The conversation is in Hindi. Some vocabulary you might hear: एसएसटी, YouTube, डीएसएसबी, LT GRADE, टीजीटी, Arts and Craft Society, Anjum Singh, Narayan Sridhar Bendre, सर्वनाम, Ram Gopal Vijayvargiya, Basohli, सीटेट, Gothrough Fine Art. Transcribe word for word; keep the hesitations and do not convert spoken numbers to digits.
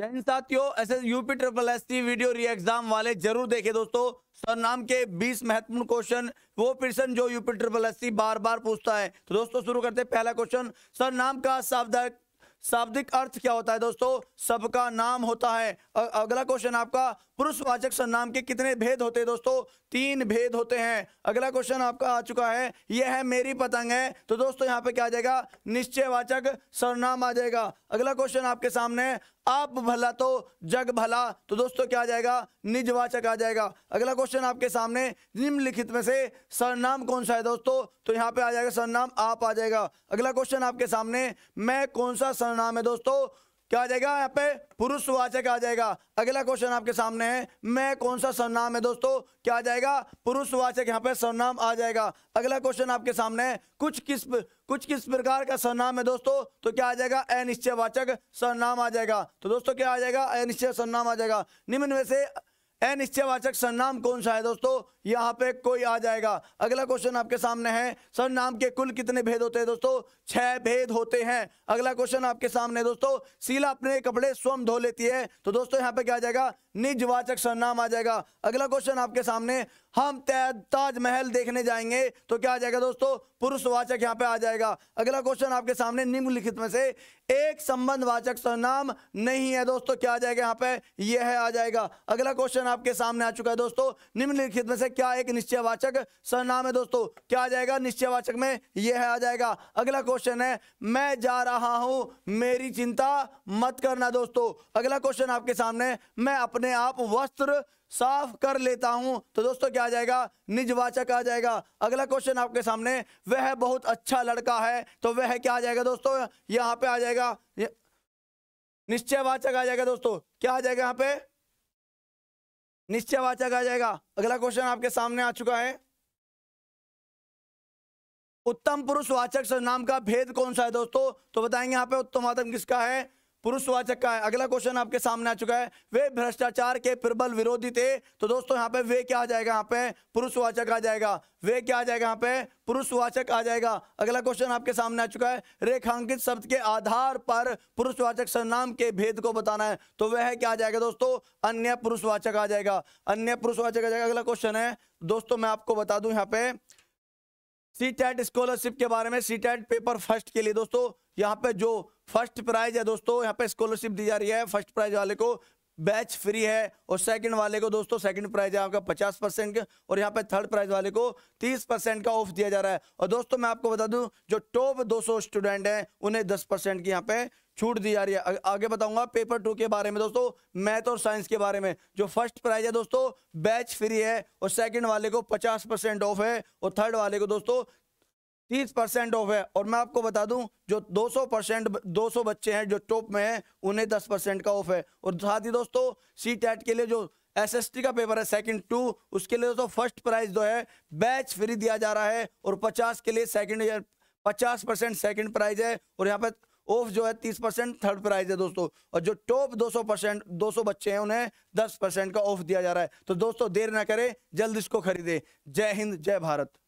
साथियों ऐसे UP triple S C video re exam वाले जरूर देखें दोस्तों। सर्वनाम के बीस महत्वपूर्ण क्वेश्चन, वो प्रश्न जो यूपी ट्रिपल एस सी बार बार पूछता है। तो दोस्तों शुरू करते हैं पहला क्वेश्चन। सर्वनाम का शाब्दिक शाब्दिक अर्थ क्या होता है दोस्तों? सबका नाम होता है। अगला क्वेश्चन आपका, पुरुषवाचक सर्वनाम के कितने भेद होते हैं दोस्तों? तीन भेद होते हैं। अगला क्वेश्चन आपका आ चुका है, यह है मेरी पतंग है। तो दोस्तों यहाँ पे क्या आ जाएगा? निश्चयवाचक सर्वनाम आ जाएगा। अगला क्वेश्चन आपके सामने है, आप भला तो जग भला। तो दोस्तों क्या आ जाएगा? निजवाचक आ जाएगा। अगला क्वेश्चन आपके सामने, निम्नलिखित में से सर्वनाम कौन सा है दोस्तों? तो यहाँ पे आ जाएगा सर्वनाम आप आ जाएगा। अगला क्वेश्चन आपके सामने, मैं कौन सा सर्वनाम है दोस्तों? क्या आ जाएगा? यहाँ पे पुरुषवाचक आ जाएगा। अगला क्वेश्चन आपके सामने है, मैं कौन सा सर्वनाम है दोस्तों? क्या आ जाएगा? पुरुषवाचक यहाँ पे सर्वनाम आ जाएगा। अगला क्वेश्चन आपके सामने है, कुछ किस कुछ किस प्रकार का सर्वनाम है दोस्तों? तो क्या आ जाएगा? अनिश्चयवाचक सर्वनाम आ जाएगा। तो दोस्तों क्या आ जाएगा? अनिश्चय सर्वनाम आ जाएगा। निम्न में से अनिश्चयवाचक सर्वनाम कौन सा है दोस्तों? यहाँ पे कोई आ जाएगा। अगला क्वेश्चन आपके सामने है, सर्वनाम के कुल कितने भेद होते हैं दोस्तों? छह भेद होते हैं। अगला क्वेश्चन आपके सामने दोस्तों, शीला अपने कपड़े स्वयं धो लेती है। तो दोस्तों यहाँ पे क्या आ जाएगा? निजवाचक सर्वनाम आ जाएगा। अगला क्वेश्चन आपके सामने, हम ताजमहल देखने जाएंगे। तो क्या आ जाएगा दोस्तों? पुरुषवाचक यहाँ पे आ जाएगा। अगला क्वेश्चन आपके सामने, निम्नलिखित में से एक संबंधवाचक सर्वनाम नहीं है दोस्तों। क्या आ जाएगा? यहाँ पे यह आ जाएगा। अगला क्वेश्चन आपके सामने आ चुका है दोस्तों, निम्नलिखित में से क्या एक निश्चयवाचक सर्वनाम है दोस्तों? क्या आ जाएगा? निश्चयवाचक में यह आ जाएगा। अगला क्वेश्चन है, मैं जा रहा हूं मेरी चिंता मत करना दोस्तों। अगला क्वेश्चन आपके सामने, मैं अपने आप वस्त्र साफ कर लेता हूं। तो दोस्तों क्या आ जाएगा? निजवाचक आ जाएगा। अगला क्वेश्चन आपके सामने, वह बहुत अच्छा लड़का है। तो वह क्या आ जाएगा दोस्तों? यहां पे आ जाएगा निश्चयवाचक आ जाएगा दोस्तों। क्या आ जाएगा? यहां पे निश्चयवाचक आ जाएगा। अगला क्वेश्चन आपके सामने आ चुका है, उत्तम पुरुषवाचक सर्वनाम का भेद कौन सा है दोस्तों? तो बताएंगे यहाँ पे उत्तमवाचक किसका है? पुरुषवाचक का है। अगला क्वेश्चन आपके सामने आ चुका है, वे भ्रष्टाचार के प्रबल विरोधी थे। तो दोस्तों यहाँ पे वे क्या आ जाएगा? यहाँ पे पुरुषवाचक आ जाएगा। वे क्या आ जाएगा? यहाँ पे पुरुषवाचक आ जाएगा। अगला क्वेश्चन आपके सामने आ चुका है, रेखांकित शब्द के आधार पर पुरुषवाचक सर्वनाम के भेद को बताना है। तो वह क्या आ जाएगा दोस्तों? अन्य पुरुषवाचक आ जाएगा। अन्य पुरुषवाचक आ जाएगा। अगला क्वेश्चन है दोस्तों, मैं आपको बता दूं यहाँ पे सीटेट स्कॉलरशिप के बारे में। सीटेट पेपर फर्स्ट के लिए दोस्तों यहाँ पे जो फर्स्ट प्राइज है दोस्तों, यहाँ पे स्कॉलरशिप दी जा रही है। फर्स्ट प्राइज वाले को बैच फ्री है, और सेकंड वाले को दोस्तों सेकंड प्राइज है आपका पचास परसेंट, और यहाँ पे थर्ड प्राइज वाले को तीस परसेंट का ऑफ दिया जा रहा है। और दोस्तों मैं आपको बता दूं, जो टॉप दो सौ स्टूडेंट हैं उन्हें दस परसेंट की यहाँ पे छूट दी जा रही है। आगे बताऊंगा पेपर टू के बारे में दोस्तों, मैथ और साइंस के बारे में। जो फर्स्ट प्राइज है दोस्तों बैच फ्री है, और सेकंड वाले को पचास परसेंट ऑफ है, और थर्ड वाले को दोस्तों तीस परसेंट ऑफ है। और मैं आपको बता दूं, जो दो सौ परसेंट दो सौ बच्चे हैं जो टॉप में हैं उन्हें दस परसेंट का ऑफ है। और साथ ही दोस्तों सी टैट के लिए जो एसएसटी का पेपर है सेकंड टू, उसके लिए दोस्तों फर्स्ट प्राइज जो है बैच फ्री दिया जा रहा है, और पचास के लिए सेकंड ईयर पचास परसेंट सेकेंड प्राइज है, और यहाँ पे ऑफ जो है तीस परसेंट थर्ड प्राइज है दोस्तों। और जो टॉप दो सौ परसेंट दो सौ बच्चे हैं उन्हें दस परसेंट का ऑफ दिया जा रहा है। तो दोस्तों देर ना करें, जल्द इसको खरीदें। जय हिंद, जय भारत।